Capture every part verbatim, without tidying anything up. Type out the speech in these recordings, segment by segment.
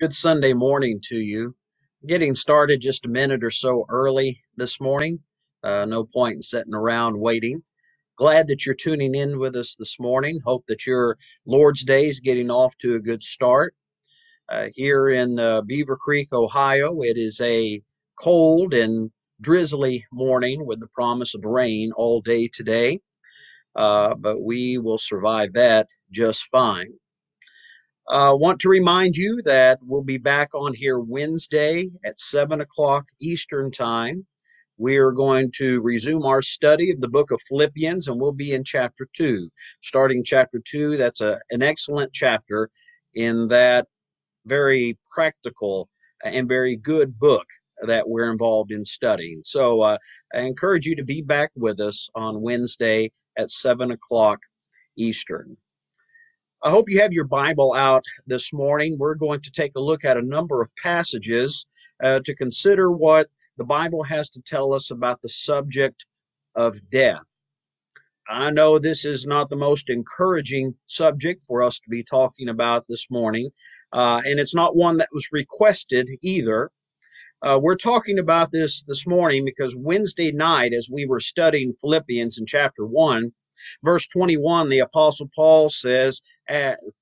Good Sunday morning to you. Getting started just a minute or so early this morning. Uh, no point in sitting around waiting. Glad that you're tuning in with us this morning. Hope that your Lord's Day is getting off to a good start. Uh, here in uh, Beavercreek, Ohio, it is a cold and drizzly morning with the promise of rain all day today. Uh, but we will survive that just fine. I uh, want to remind you that we'll be back on here Wednesday at seven o'clock Eastern Time. We are going to resume our study of the book of Philippians, and we'll be in chapter two. Starting chapter two, that's a, an excellent chapter in that very practical and very good book that we're involved in studying. So uh, I encourage you to be back with us on Wednesday at seven o'clock Eastern. I hope you have your Bible out this morning. We're going to take a look at a number of passages uh, to consider what the Bible has to tell us about the subject of death. I know this is not the most encouraging subject for us to be talking about this morning, uh, and it's not one that was requested either. Uh, we're talking about this this morning because Wednesday night, as we were studying Philippians in chapter one, verse twenty-one, the Apostle Paul says,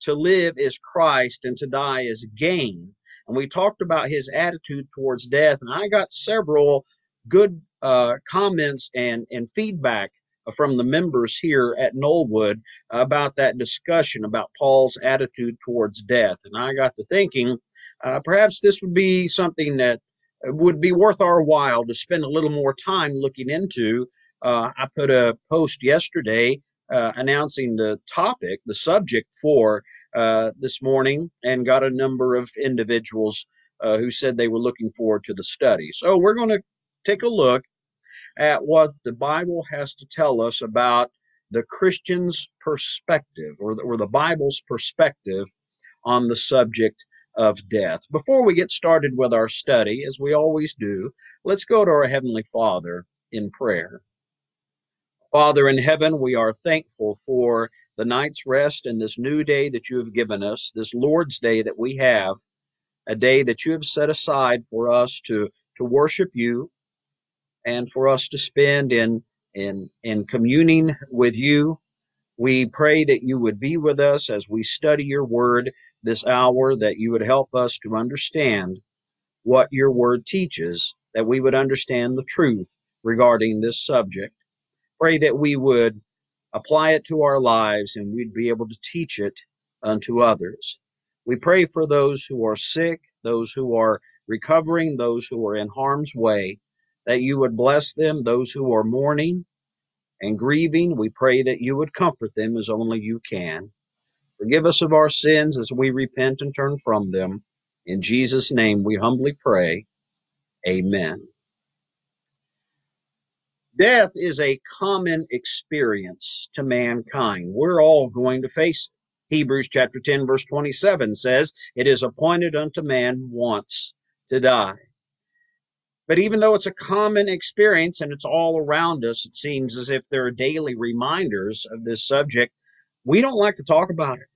to live is Christ and to die is gain. And we talked about his attitude towards death, and I got several good uh, comments and, and feedback from the members here at Knollwood about that discussion about Paul's attitude towards death. And I got to thinking, uh, perhaps this would be something that would be worth our while to spend a little more time looking into. Uh, I put a post yesterday uh, announcing the topic, the subject for uh, this morning, and got a number of individuals uh, who said they were looking forward to the study. So we're going to take a look at what the Bible has to tell us about the Christian's perspective, or the, or the Bible's perspective on the subject of death. Before we get started with our study, as we always do, let's go to our Heavenly Father in prayer. Father in heaven, we are thankful for the night's rest and this new day that you have given us, this Lord's Day that we have, a day that you have set aside for us to, to worship you and for us to spend in, in, in communing with you. We pray that you would be with us as we study your word this hour, that you would help us to understand what your word teaches, that we would understand the truth regarding this subject. Pray that we would apply it to our lives and we'd be able to teach it unto others. We pray for those who are sick, those who are recovering, those who are in harm's way, that you would bless them, those who are mourning and grieving. We pray that you would comfort them as only you can. Forgive us of our sins as we repent and turn from them. In Jesus' name we humbly pray. Amen. Death is a common experience to mankind. We're all going to face it. Hebrews chapter ten, verse twenty-seven says, "It is appointed unto man once to die." But even though it's a common experience and it's all around us, it seems as if there are daily reminders of this subject, we don't like to talk about it.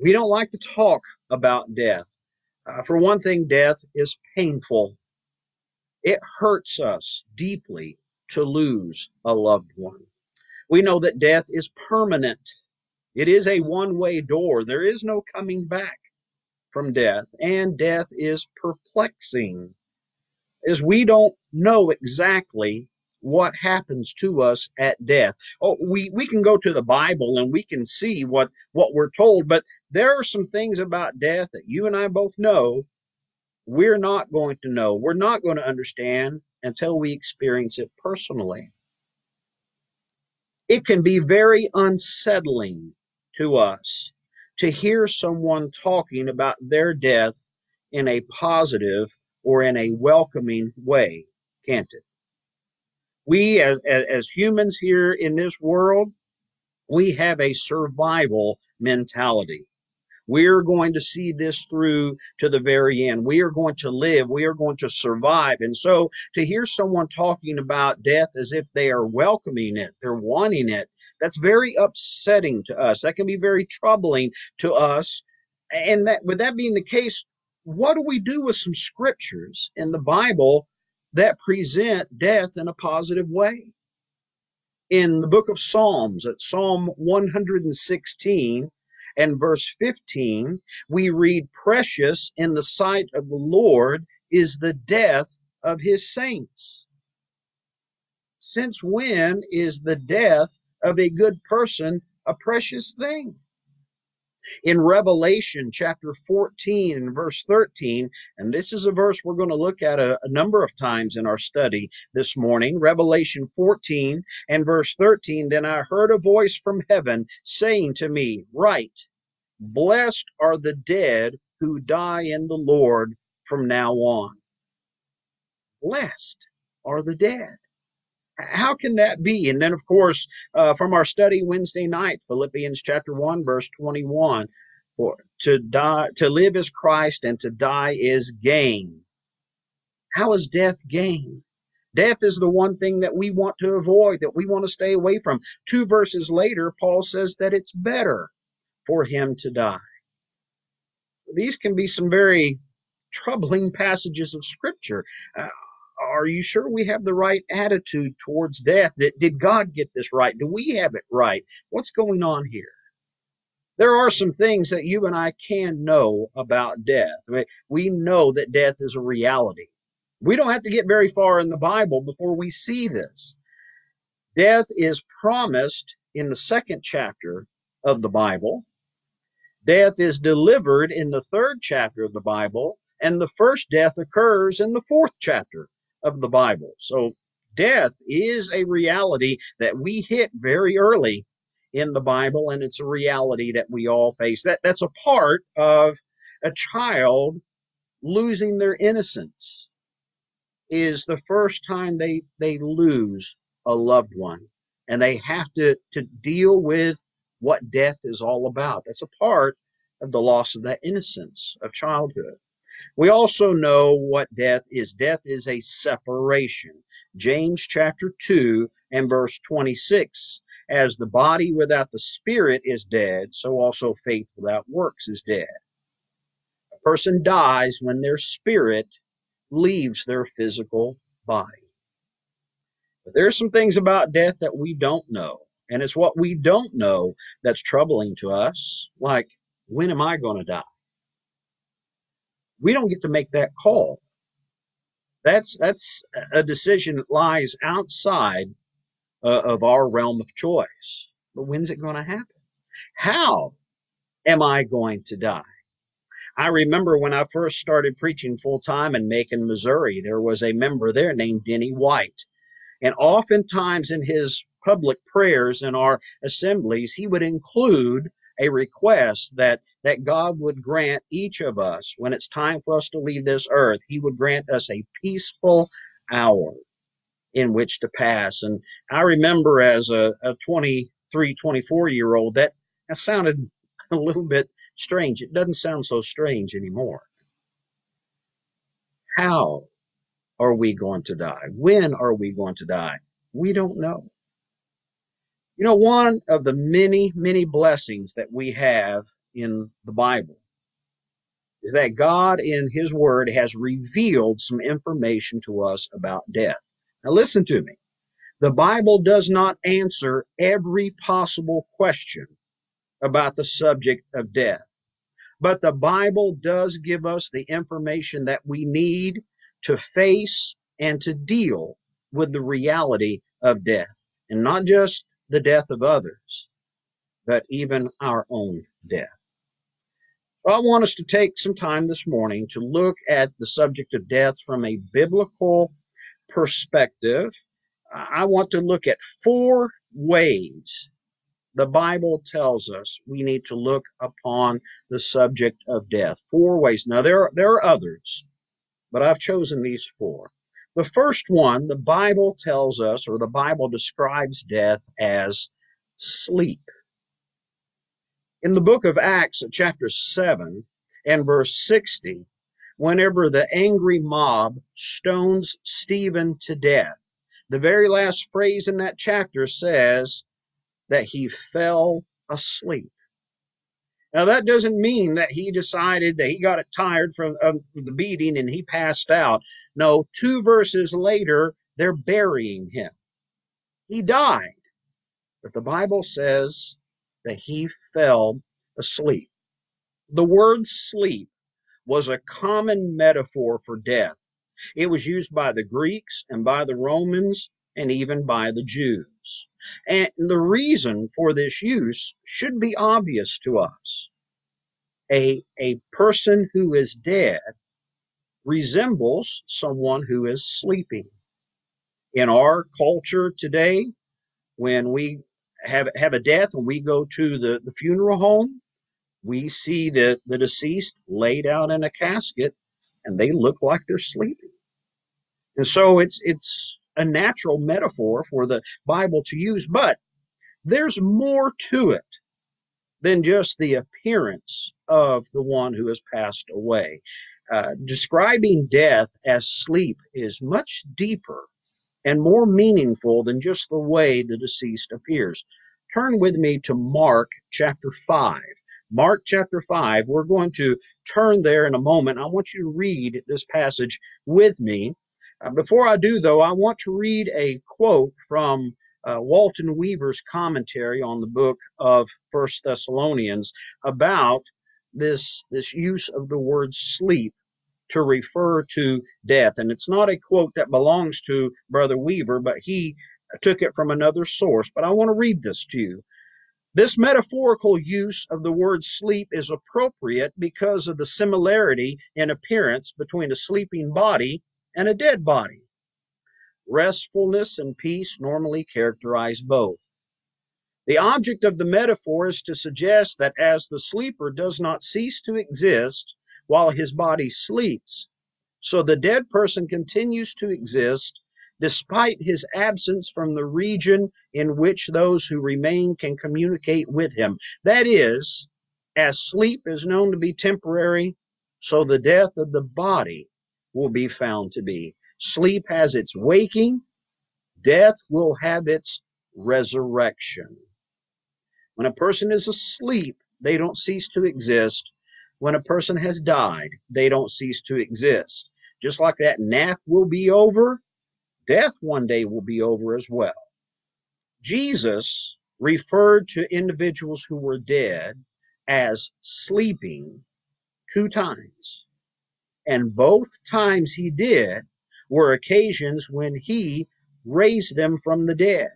We don't like to talk about death. Uh, for one thing, death is painful. It hurts us deeply to lose a loved one. We know that death is permanent. It is a one-way door. There is no coming back from death, and death is perplexing, as we don't know exactly what happens to us at death. Oh, we, we can go to the Bible and we can see what, what we're told, but there are some things about death that you and I both know we're not going to know, we're not going to understand until we experience it personally. It can be very unsettling to us to hear someone talking about their death in a positive or in a welcoming way, can't it? We, as, as humans here in this world, we have a survival mentality. We're going to see this through to the very end. We are going to live. We are going to survive. And so to hear someone talking about death as if they are welcoming it, they're wanting it, that's very upsetting to us. That can be very troubling to us And that, with that being the case, what do we do with some scriptures in the Bible that present death in a positive way? In the book of Psalms, at Psalm one hundred sixteen and verse fifteen, we read, "Precious in the sight of the Lord is the death of his saints." Since when is the death of a good person a precious thing? In Revelation chapter fourteen and verse thirteen, and this is a verse we're going to look at a, a number of times in our study this morning, Revelation fourteen and verse thirteen, "Then I heard a voice from heaven saying to me, write, blessed are the dead who die in the Lord from now on." Blessed are the dead. How can that be? And then, of course, uh, from our study Wednesday night, Philippians chapter one, verse twenty-one, for to die, to live is Christ, and to die is gain. How is death gain? Death is the one thing that we want to avoid, that we want to stay away from. Two verses later, Paul says that it's better for him to die. These can be some very troubling passages of Scripture. Uh, Are you sure we have the right attitude towards death? Did God get this right? Do we have it right? What's going on here? There are some things that you and I can know about death. I mean, we know that death is a reality. We don't have to get very far in the Bible before we see this. Death is promised in the second chapter of the Bible. Death is delivered in the third chapter of the Bible, and the first death occurs in the fourth chapter of the Bible. So death is a reality that we hit very early in the Bible, and it's a reality that we all face. That, that's a part of a child losing their innocence, is the first time they, they lose a loved one, and they have to, to deal with what death is all about. That's a part of the loss of that innocence of childhood. We also know what death is. Death is a separation. James chapter two and verse twenty-six, "As the body without the spirit is dead, so also faith without works is dead." A person dies when their spirit leaves their physical body. But there are some things about death that we don't know, and it's what we don't know that's troubling to us, like, when am I going to die? We don't get to make that call. That's, that's a decision that lies outside uh, of our realm of choice. But when's it going to happen? How am I going to die? I remember when I first started preaching full-time in Macon, Missouri, there was a member there named Denny White. And oftentimes in his public prayers in our assemblies, he would include a request that that God would grant each of us, when it's time for us to leave this earth, he would grant us a peaceful hour in which to pass. And I remember as a, a twenty-three, twenty-four-year-old, that, that sounded a little bit strange. It doesn't sound so strange anymore. How are we going to die? When are we going to die? We don't know. You know, one of the many, many blessings that we have in the Bible is that God in his word has revealed some information to us about death. Now listen to me. The Bible does not answer every possible question about the subject of death, but the Bible does give us the information that we need to face and to deal with the reality of death, and not just the death of others, but even our own death. So I want us to take some time this morning to look at the subject of death from a biblical perspective. I want to look at four ways the Bible tells us we need to look upon the subject of death. Four ways. Now, there are, there are others, but I've chosen these four. The first one, the Bible tells us, or the Bible describes death as sleep. In the book of Acts, chapter seven and verse sixty, whenever the angry mob stones Stephen to death, the very last phrase in that chapter says that he fell asleep. Now, that doesn't mean that he decided that he got it tired from um, the beating and he passed out. No, two verses later, they're burying him. He died. But the Bible says that he fell asleep. The word sleep was a common metaphor for death. It was used by the Greeks and by the Romans and even by the Jews. And the reason for this use should be obvious to us. A, a person who is dead resembles someone who is sleeping. In our culture today, when we have, have a death and we go to the, the funeral home, we see the, the deceased laid out in a casket and they look like they're sleeping. And so it's, it's a natural metaphor for the Bible to use, but there's more to it than just the appearance of the one who has passed away. Uh, describing death as sleep is much deeper and more meaningful than just the way the deceased appears. Turn with me to Mark chapter five. Mark chapter five, we're going to turn there in a moment. I want you to read this passage with me. Uh, before I do, though, I want to read a quote from uh, Walton Weaver's commentary on the book of First Thessalonians about this, this use of the word sleep to refer to death. And it's not a quote that belongs to Brother Weaver, but he took it from another source. But I want to read this to you. This metaphorical use of the word sleep is appropriate because of the similarity in appearance between a sleeping body and a dead body. Restfulness and peace normally characterize both. The object of the metaphor is to suggest that as the sleeper does not cease to exist while his body sleeps, so the dead person continues to exist despite his absence from the region in which those who remain can communicate with him. That is, as sleep is known to be temporary, so the death of the body will be found to be. Sleep has its waking, death will have its resurrection. When a person is asleep, they don't cease to exist. When a person has died, they don't cease to exist. Just like that nap will be over, death one day will be over as well. Jesus referred to individuals who were dead as sleeping two times. And both times he did were occasions when he raised them from the dead.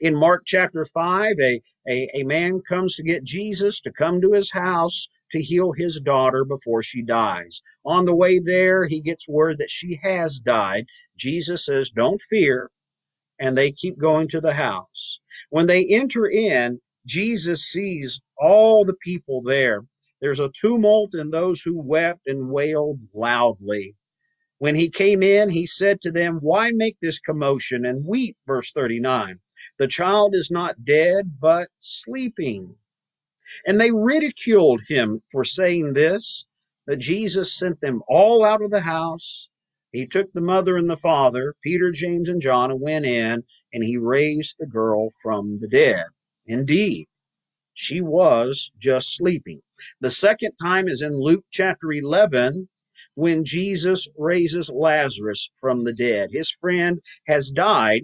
In Mark chapter five, a, a, a man comes to get Jesus to come to his house to heal his daughter before she dies. On the way there, he gets word that she has died. Jesus says, "Don't fear," and they keep going to the house. When they enter in, Jesus sees all the people there. There's a tumult and those who wept and wailed loudly. When he came in, he said to them, "Why make this commotion and weep?" Verse thirty-nine, "The child is not dead, but sleeping." And they ridiculed him for saying this, but Jesus sent them all out of the house. He took the mother and the father, Peter, James, and John, and went in, and he raised the girl from the dead. Indeed, she was just sleeping. The second time is in Luke chapter eleven, when Jesus raises Lazarus from the dead. His friend has died,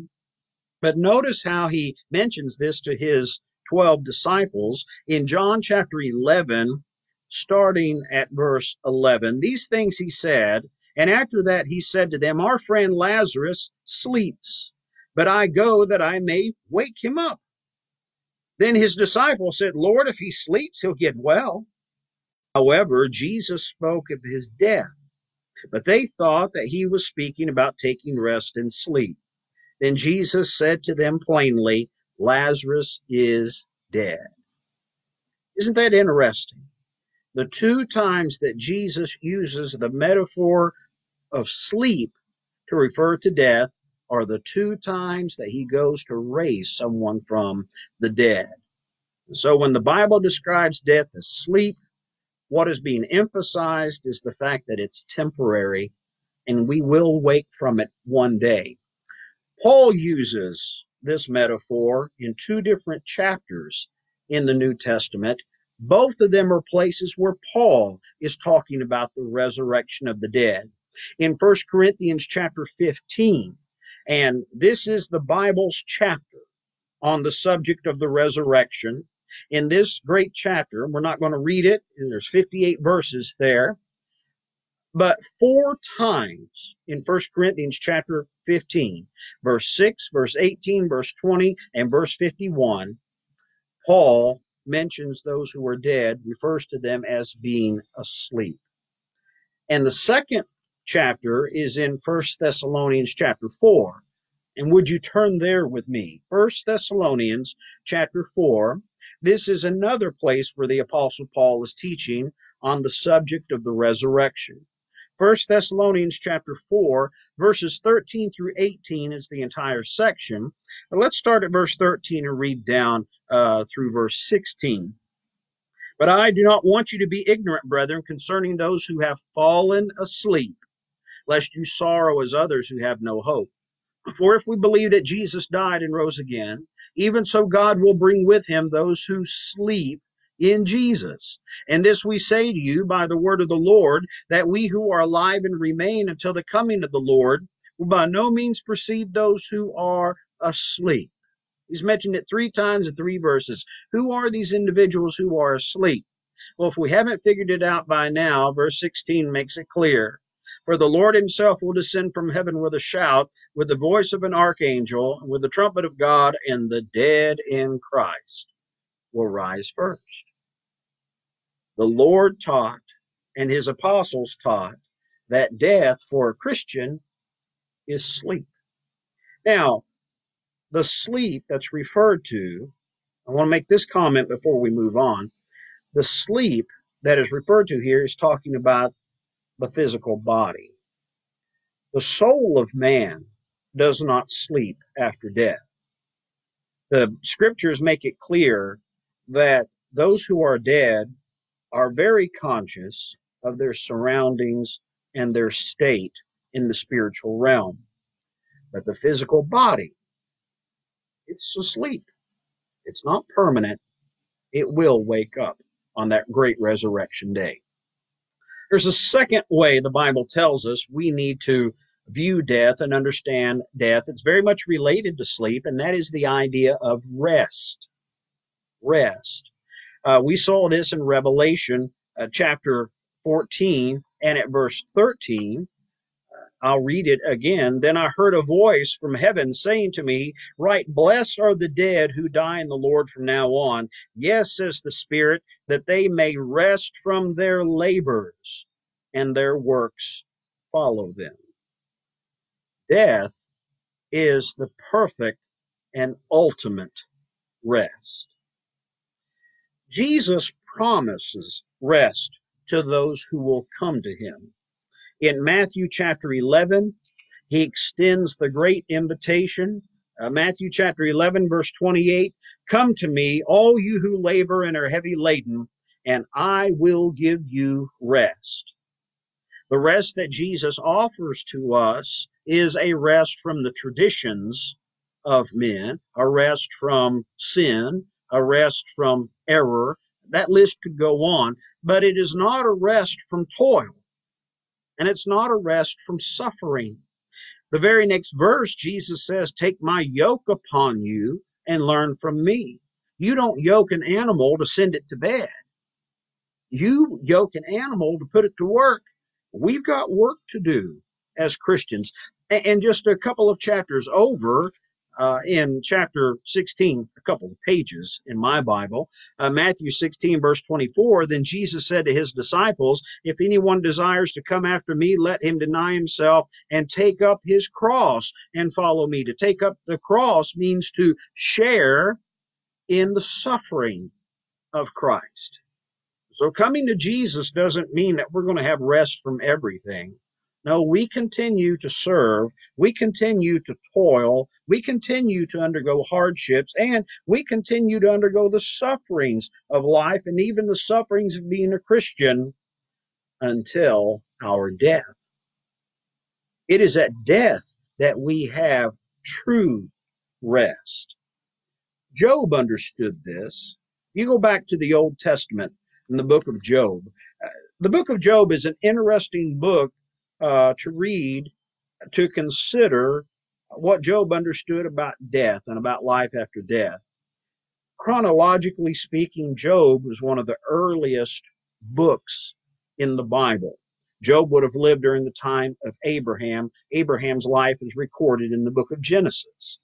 but notice how he mentions this to his twelve disciples in John chapter eleven, starting at verse eleven. "These things he said, and after that he said to them, 'Our friend Lazarus sleeps, but I go that I may wake him up.' Then his disciples said, 'Lord, if he sleeps, he'll get well.' However, Jesus spoke of his death, but they thought that he was speaking about taking rest and sleep. Then Jesus said to them plainly, 'Lazarus is dead.'" Isn't that interesting? The two times that Jesus uses the metaphor of sleep to refer to death are the two times that he goes to raise someone from the dead. So when the Bible describes death as sleep, what is being emphasized is the fact that it's temporary and we will wake from it one day. Paul uses this metaphor in two different chapters in the New Testament Both of them are places where Paul is talking about the resurrection of the dead. In First Corinthians chapter fifteen, and this is the Bible's chapter on the subject of the resurrection. In this great chapter, we're not going to read it, and there's fifty-eight verses there, but four times in First Corinthians chapter fifteen, verse six, verse eighteen, verse twenty, and verse fifty-one, Paul mentions those who are dead, refers to them as being asleep. And the second chapter is in First Thessalonians chapter four. And would you turn there with me? First Thessalonians chapter four. This is another place where the Apostle Paul is teaching on the subject of the resurrection. First Thessalonians chapter four, verses thirteen through eighteen is the entire section. But let's start at verse thirteen and read down uh, through verse sixteen. But I do not want you to be ignorant, brethren, concerning those who have fallen asleep, lest you sorrow as others who have no hope. For if we believe that Jesus died and rose again, even so God will bring with him those who sleep in Jesus. And this we say to you by the word of the Lord, that we who are alive and remain until the coming of the Lord will by no means precede those who are asleep. He's mentioned it three times in three verses. Who are these individuals who are asleep? Well, if we haven't figured it out by now, verse sixteen makes it clear. For the Lord himself will descend from heaven with a shout, with the voice of an archangel, with the trumpet of God, and the dead in Christ will rise first. The Lord taught, and his apostles taught, that death for a Christian is sleep. Now, the sleep that's referred to, I want to make this comment before we move on. The sleep that is referred to here is talking about the physical body. The soul of man does not sleep after death. The scriptures make it clear that those who are dead are very conscious of their surroundings and their state in the spiritual realm. But the physical body, it's asleep. It's not permanent. It will wake up on that great resurrection day. There's a second way the Bible tells us we need to view death and understand death. It's very much related to sleep, and that is the idea of rest. Rest. Uh, we saw this in Revelation uh, chapter fourteen and at verse thirteen. I'll read it again. Then I heard a voice from heaven saying to me, "Right, blessed are the dead who die in the Lord from now on. Yes, says the Spirit, that they may rest from their labors, and their works follow them." Death is the perfect and ultimate rest. Jesus promises rest to those who will come to him. In Matthew chapter eleven, he extends the great invitation. Uh, Matthew chapter eleven, verse twenty-eight, "Come to me, all you who labor and are heavy laden, and I will give you rest." The rest that Jesus offers to us is a rest from the traditions of men, a rest from sin, a rest from error. That list could go on, but it is not a rest from toil. And it's not a rest from suffering. The very next verse, Jesus says, "Take my yoke upon you and learn from me." You don't yoke an animal to send it to bed. You yoke an animal to put it to work. We've got work to do as Christians. And just a couple of chapters over, uh, in chapter sixteen, a couple of pages in my Bible, uh, Matthew sixteen, verse twenty-four, "Then Jesus said to his disciples, if anyone desires to come after me, let him deny himself and take up his cross and follow me." To take up the cross means to share in the suffering of Christ. So coming to Jesus doesn't mean that we're going to have rest from everything. No, we continue to serve, we continue to toil, we continue to undergo hardships, and we continue to undergo the sufferings of life and even the sufferings of being a Christian until our death. It is at death that we have true rest. Job understood this. You go back to the Old Testament and the book of Job. Uh, the book of Job is an interesting book uh, to read, to consider what Job understood about death and about life after death. Chronologically speaking, Job was one of the earliest books in the Bible. Job would have lived during the time of Abraham. Abraham's life is recorded in the book of Genesis.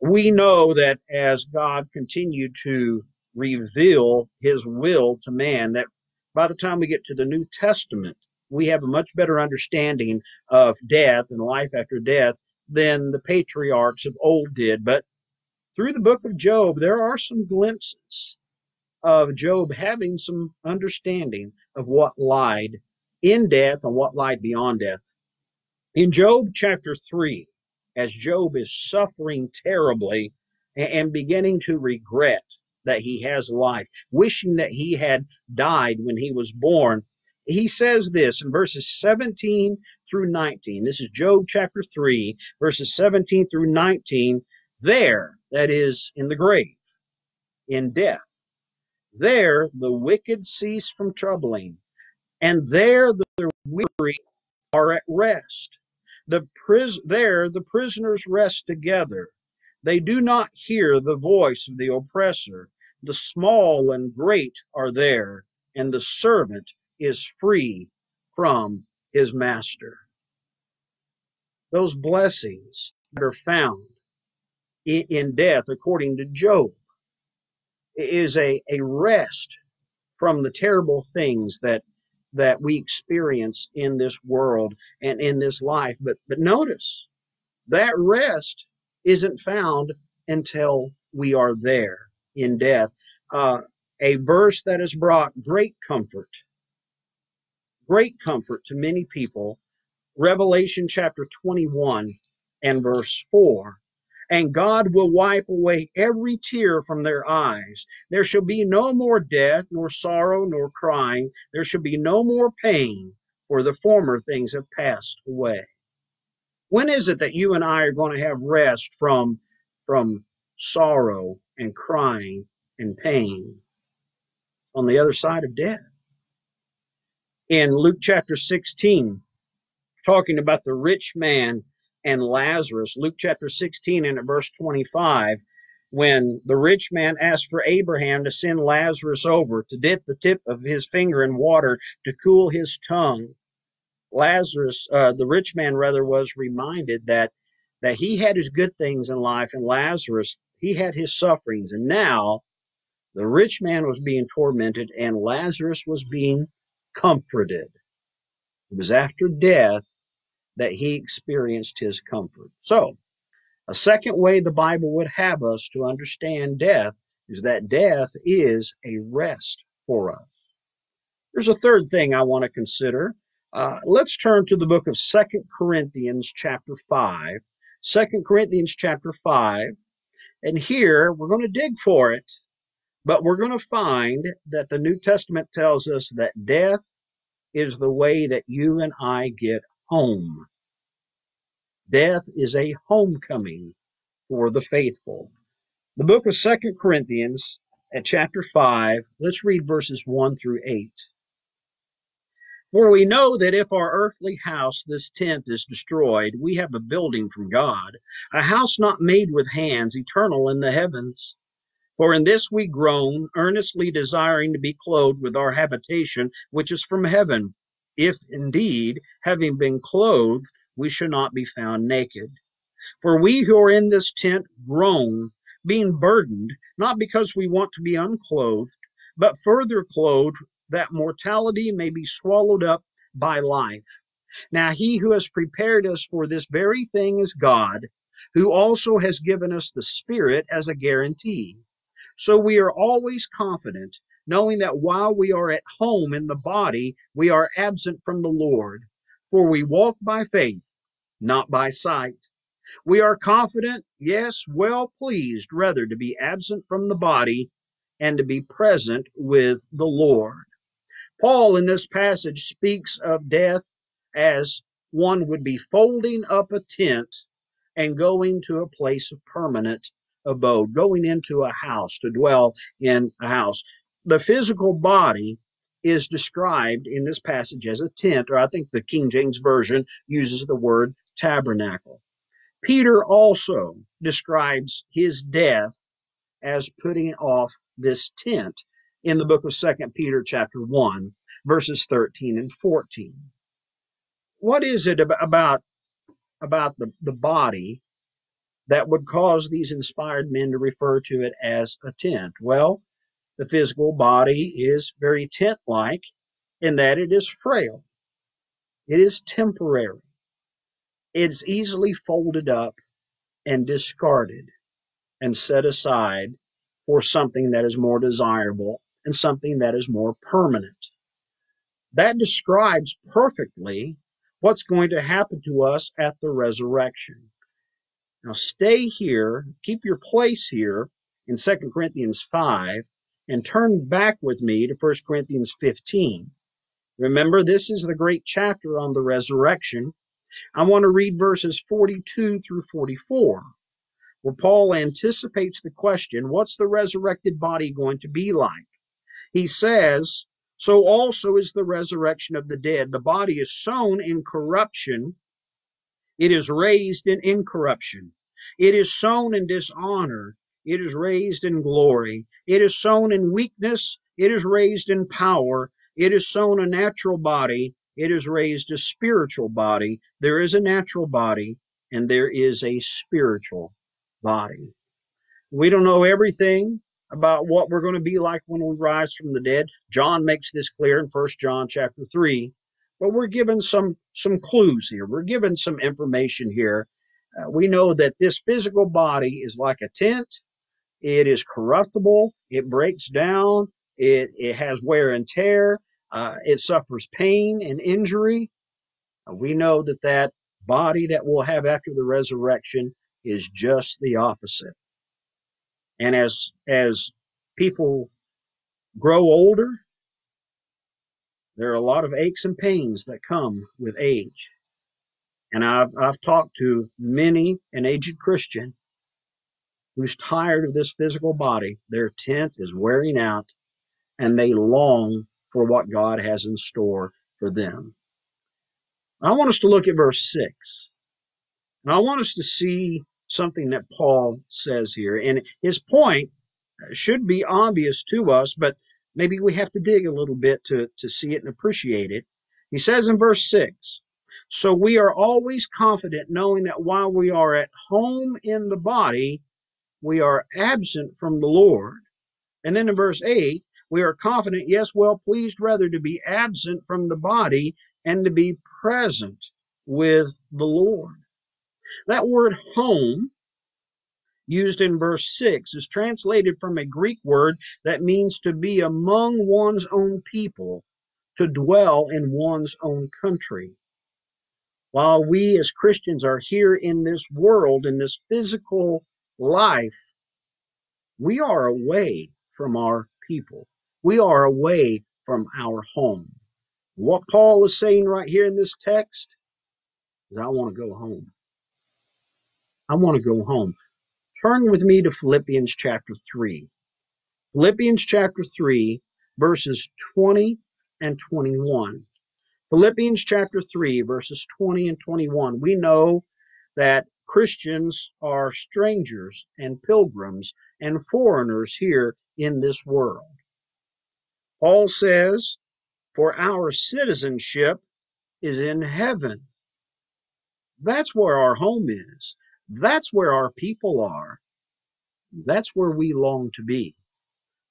We know that as God continued to reveal his will to man, that by the time we get to the New Testament, we have a much better understanding of death and life after death than the patriarchs of old did. But through the book of Job, there are some glimpses of Job having some understanding of what lied in death and what lied beyond death. In Job chapter three, as Job is suffering terribly and beginning to regret that he has life, wishing that he had died when he was born, he says this in verses seventeen through nineteen. This is Job chapter three, verses seventeen through nineteen. There, that is, in the grave, in death, there the wicked cease from troubling, and there the weary are at rest. The pris there the prisoners rest together. They do not hear the voice of the oppressor. The small and great are there, and the servant is free from his master. Those blessings that are found in death, according to Job, is a, a rest from the terrible things that that we experience in this world and in this life. But, but notice, that rest isn't found until we are there in death. Uh, a verse that has brought great comfort, great comfort to many people, Revelation chapter twenty-one and verse four. And God will wipe away every tear from their eyes. There shall be no more death, nor sorrow, nor crying. There shall be no more pain, for the former things have passed away. When is it that you and I are going to have rest from, from sorrow and crying and pain? On the other side of death. In Luke chapter sixteen, talking about the rich man and Lazarus, Luke chapter sixteen and at verse twenty-five, when the rich man asked for Abraham to send Lazarus over to dip the tip of his finger in water to cool his tongue, Lazarus, uh, the rich man rather, was reminded that that he had his good things in life, and Lazarus, he had his sufferings, and now the rich man was being tormented and Lazarus was being comforted. It was after death that he experienced his comfort. So, a second way the Bible would have us to understand death is that death is a rest for us. There's a third thing I want to consider. Uh, let's turn to the book of Second Corinthians chapter five. Second Corinthians chapter five. And here, we're going to dig for it, but we're going to find that the New Testament tells us that death is the way that you and I get home. Death is a homecoming for the faithful. The book of Second Corinthians at chapter five, let's read verses one through eight. For we know that if our earthly house, this tent, is destroyed, we have a building from God, a house not made with hands, eternal in the heavens. For in this we groan, earnestly desiring to be clothed with our habitation, which is from heaven. If indeed, having been clothed, we should not be found naked. For we who are in this tent groan, being burdened, not because we want to be unclothed, but further clothed, that mortality may be swallowed up by life. Now he who has prepared us for this very thing is God, who also has given us the Spirit as a guarantee. So we are always confident, knowing that while we are at home in the body, we are absent from the Lord. For we walk by faith, not by sight. We are confident, yes, well pleased, rather to be absent from the body and to be present with the Lord. Paul in this passage speaks of death as one would be folding up a tent and going to a place of permanent abode, going into a house, to dwell in a house. The physical body is described in this passage as a tent, or I think the King James Version uses the word tabernacle. Peter also describes his death as putting off this tent in the book of Second Peter chapter one, verses thirteen and fourteen. What is it about, about the, the body that would cause these inspired men to refer to it as a tent? Well, the physical body is very tent-like in that it is frail. It is temporary. It's easily folded up and discarded and set aside for something that is more desirable and something that is more permanent. That describes perfectly what's going to happen to us at the resurrection. Now stay here, keep your place here in Second Corinthians five, and turn back with me to First Corinthians fifteen. Remember, this is the great chapter on the resurrection. I want to read verses forty-two through forty-four, where Paul anticipates the question, what's the resurrected body going to be like? He says, so also is the resurrection of the dead. The body is sown in corruption. It is raised in incorruption. It is sown in dishonor. It is raised in glory. It is sown in weakness. It is raised in power. It is sown a natural body. It is raised a spiritual body. There is a natural body, and there is a spiritual body. We don't know everything about what we're going to be like when we rise from the dead. John makes this clear in First John chapter three. But we're given some, some clues here. We're given some information here. Uh, we know that this physical body is like a tent. It is corruptible, it breaks down, it, it has wear and tear, uh, it suffers pain and injury. Uh, we know that that body that we'll have after the resurrection is just the opposite. And as, as people grow older, there are a lot of aches and pains that come with age. And I've, I've talked to many an aged Christian who's tired of this physical body. Their tent is wearing out, and they long for what God has in store for them. I want us to look at verse six. And I want us to see something that Paul says here. And his point should be obvious to us, but maybe we have to dig a little bit to, to see it and appreciate it. He says in verse six, so we are always confident, knowing that while we are at home in the body, we are absent from the Lord. And then in verse eight, we are confident, yes, well pleased rather to be absent from the body and to be present with the Lord. That word home used in verse six is translated from a Greek word that means to be among one's own people, to dwell in one's own country. While we as Christians are here in this world, in this physical life, we are away from our people. We are away from our home. What Paul is saying right here in this text is, I want to go home. I want to go home. Turn with me to Philippians chapter three. Philippians chapter three, verses twenty and twenty-one. Philippians chapter three, verses twenty and twenty-one. We know that Christians are strangers and pilgrims and foreigners here in this world. Paul says, for our citizenship is in heaven. That's where our home is. That's where our people are. That's where we long to be.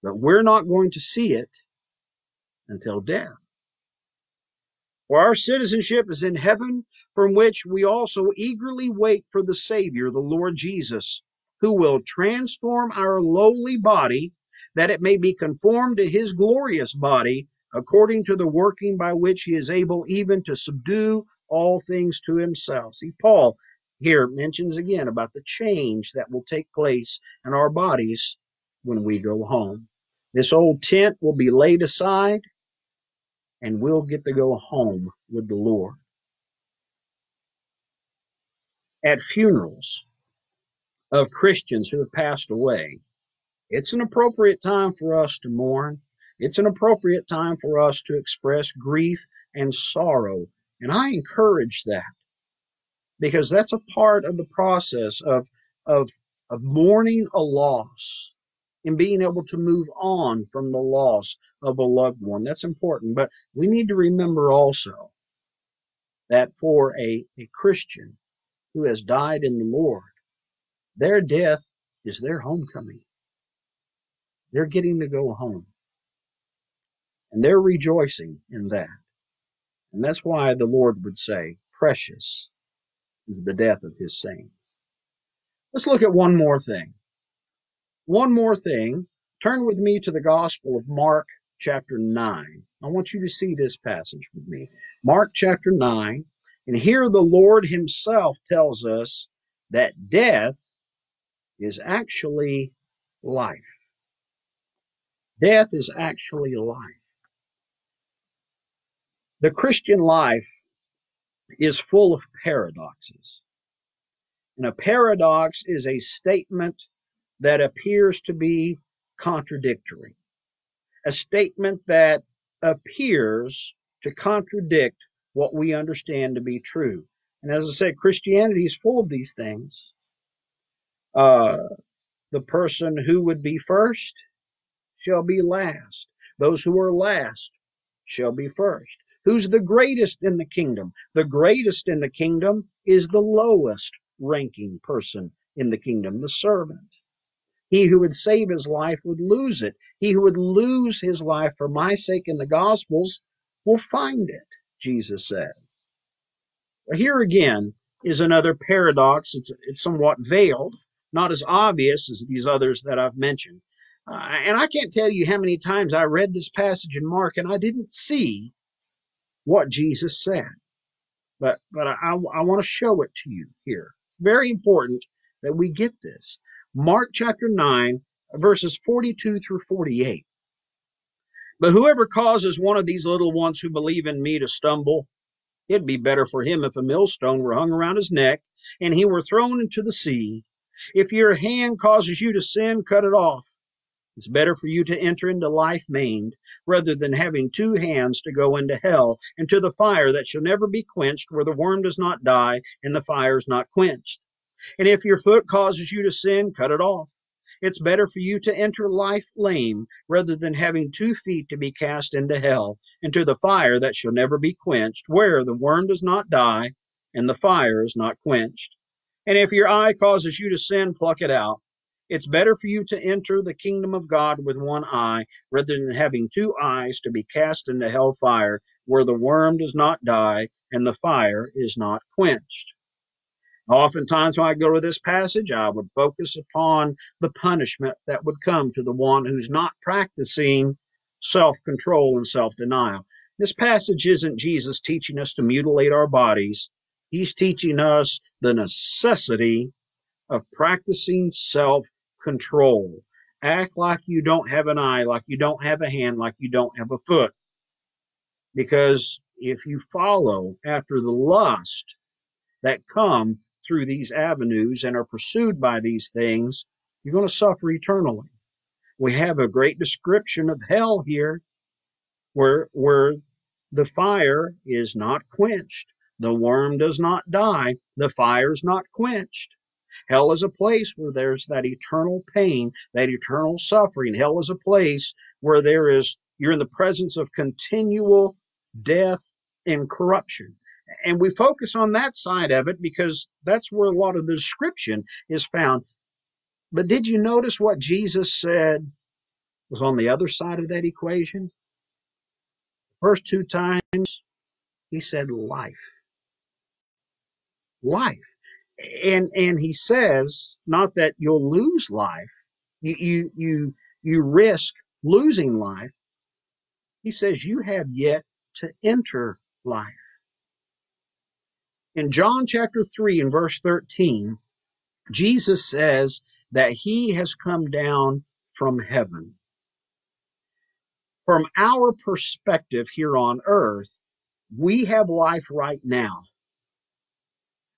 But we're not going to see it until death. For our citizenship is in heaven, from which we also eagerly wait for the Savior, the Lord Jesus, who will transform our lowly body, that it may be conformed to his glorious body, according to the working by which he is able even to subdue all things to himself. See, Paul here mentions again about the change that will take place in our bodies when we go home. This old tent will be laid aside, and we'll get to go home with the Lord. At funerals, of Christians who have passed away. It's an appropriate time for us to mourn. It's an appropriate time for us to express grief and sorrow. And I encourage that, because that's a part of the process of, of, of mourning a loss and being able to move on from the loss of a loved one. That's important. But we need to remember also that for a, a Christian who has died in the Lord, their death is their homecoming. They're getting to go home. And they're rejoicing in that. And that's why the Lord would say, precious is the death of his saints. Let's look at one more thing. One more thing. Turn with me to the Gospel of Mark chapter nine. I want you to see this passage with me. Mark chapter nine. And here the Lord himself tells us that death is actually life. Death is actually life. The Christian life is full of paradoxes. And a paradox is a statement that appears to be contradictory, a statement that appears to contradict what we understand to be true. And as I said, Christianity is full of these things. Uh, the person who would be first shall be last. Those who are last shall be first. Who's the greatest in the kingdom? The greatest in the kingdom is the lowest ranking person in the kingdom, the servant. He who would save his life would lose it. He who would lose his life for my sake in the Gospels will find it, Jesus says. Well, here again is another paradox. It's, it's somewhat veiled, not as obvious as these others that I've mentioned. Uh, and I can't tell you how many times I read this passage in Mark and I didn't see what Jesus said. But, but I, I want to show it to you here. It's very important that we get this. Mark chapter nine, verses forty-two through forty-eight. But whoever causes one of these little ones who believe in me to stumble, it'd be better for him if a millstone were hung around his neck and he were thrown into the sea. If your hand causes you to sin, cut it off. It's better for you to enter into life maimed rather than having two hands to go into hell and to the fire that shall never be quenched, where the worm does not die and the fire is not quenched. And if your foot causes you to sin, cut it off. It's better for you to enter life lame rather than having two feet to be cast into hell and to the fire that shall never be quenched, where the worm does not die and the fire is not quenched. And if your eye causes you to sin, pluck it out. It's better for you to enter the kingdom of God with one eye rather than having two eyes to be cast into hell fire, where the worm does not die and the fire is not quenched. Oftentimes when I go to this passage, I would focus upon the punishment that would come to the one who's not practicing self-control and self-denial. This passage isn't Jesus teaching us to mutilate our bodies. He's teaching us the necessity of practicing self-control. Control. Act like you don't have an eye, like you don't have a hand, like you don't have a foot. Because if you follow after the lust that come through these avenues and are pursued by these things, you're going to suffer eternally. We have a great description of hell here, where, where the fire is not quenched. The worm does not die. The fire is not quenched. Hell is a place where there's that eternal pain, that eternal suffering. Hell is a place where there is, you're in the presence of continual death and corruption. And we focus on that side of it because that's where a lot of the description is found. But did you notice what Jesus said was on the other side of that equation? First two times, he said life. Life. And and he says, not that you'll lose life, you, you, you, you risk losing life. He says you have yet to enter life. In John chapter three and verse thirteen, Jesus says that he has come down from heaven. From our perspective here on earth, we have life right now.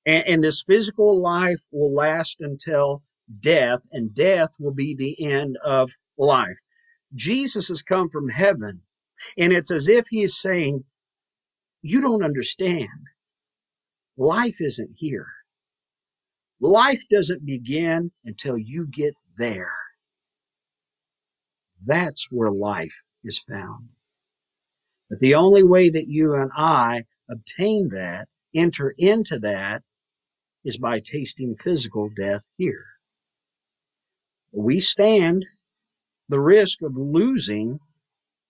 And this physical life will last until death, and death will be the end of life. Jesus has come from heaven, and it's as if he is saying, you don't understand. Life isn't here. Life doesn't begin until you get there. That's where life is found. But the only way that you and I obtain that, enter into that, is by tasting physical death here. We stand the risk of losing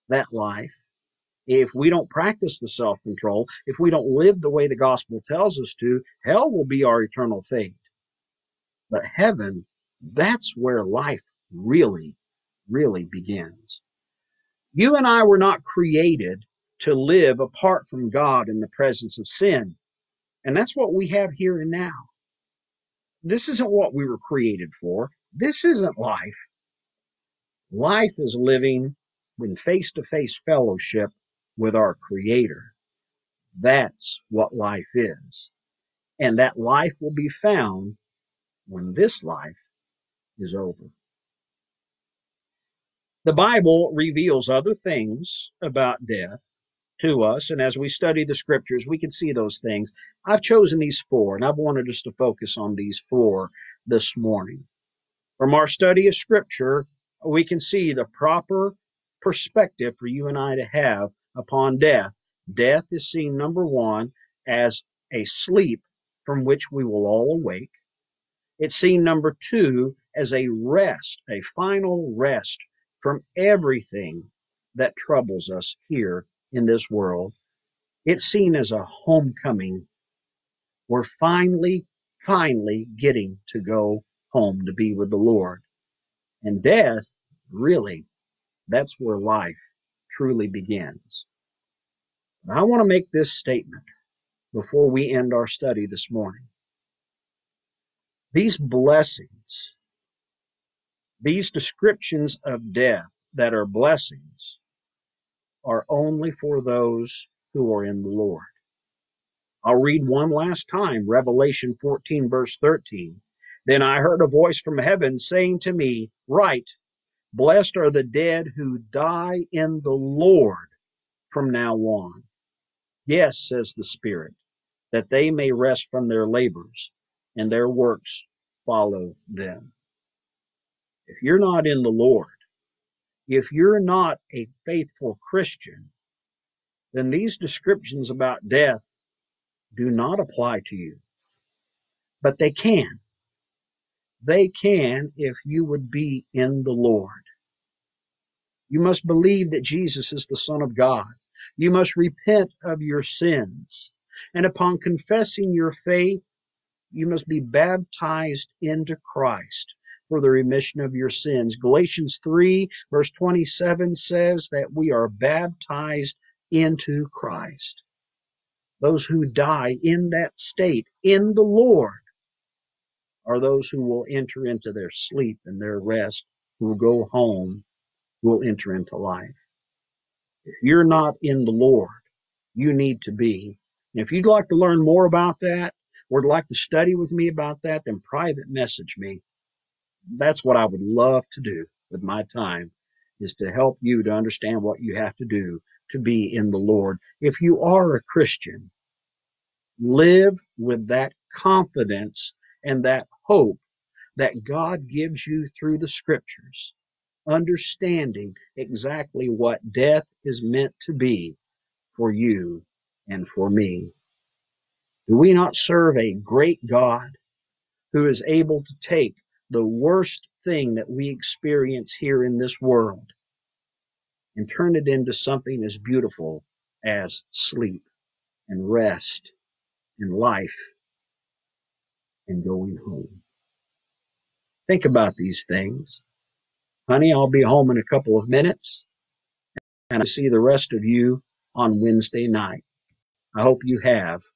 that life if we don't practice the self-control, if we don't live the way the gospel tells us to. Hell will be our eternal fate. But heaven, that's where life really, really begins. You and I were not created to live apart from God in the presence of sin. And that's what we have here and now. This isn't what we were created for. This isn't life. Life is living in face-to-face fellowship with our Creator. That's what life is. And that life will be found when this life is over. The Bible reveals other things about death to us, and as we study the scriptures, we can see those things. I've chosen these four, and I've wanted us to focus on these four this morning. From our study of scripture, we can see the proper perspective for you and I to have upon death. Death is seen, number one, as a sleep from which we will all awake. It's seen, number two, as a rest, a final rest from everything that troubles us here in this world. It's seen as a homecoming. We're finally, finally getting to go home to be with the Lord. And death, really, that's where life truly begins. And I want to make this statement before we end our study this morning. These blessings, these descriptions of death that are blessings, are only for those who are in the Lord. I'll read one last time, Revelation fourteen, verse thirteen. Then I heard a voice from heaven saying to me, write, blessed are the dead who die in the Lord from now on. Yes, says the Spirit, that they may rest from their labors, and their works follow them. If you're not in the Lord, if you're not a faithful Christian, then these descriptions about death do not apply to you. But they can. They can if you would be in the Lord. You must believe that Jesus is the Son of God. You must repent of your sins. And upon confessing your faith, you must be baptized into Christ for the remission of your sins. Galatians three, verse twenty-seven says that we are baptized into Christ. Those who die in that state, in the Lord, are those who will enter into their sleep and their rest, who will go home, who will enter into life. If you're not in the Lord, you need to be. And if you'd like to learn more about that, or would like to study with me about that, then private message me. That's what I would love to do with my time, is to help you to understand what you have to do to be in the Lord. If you are a Christian, live with that confidence and that hope that God gives you through the scriptures, understanding exactly what death is meant to be for you and for me. Do we not serve a great God who is able to take the worst thing that we experience here in this world and turn it into something as beautiful as sleep and rest and life and going home? Think about these things. Honey, I'll be home in a couple of minutes, and I'll see the rest of you on Wednesday night. I hope you have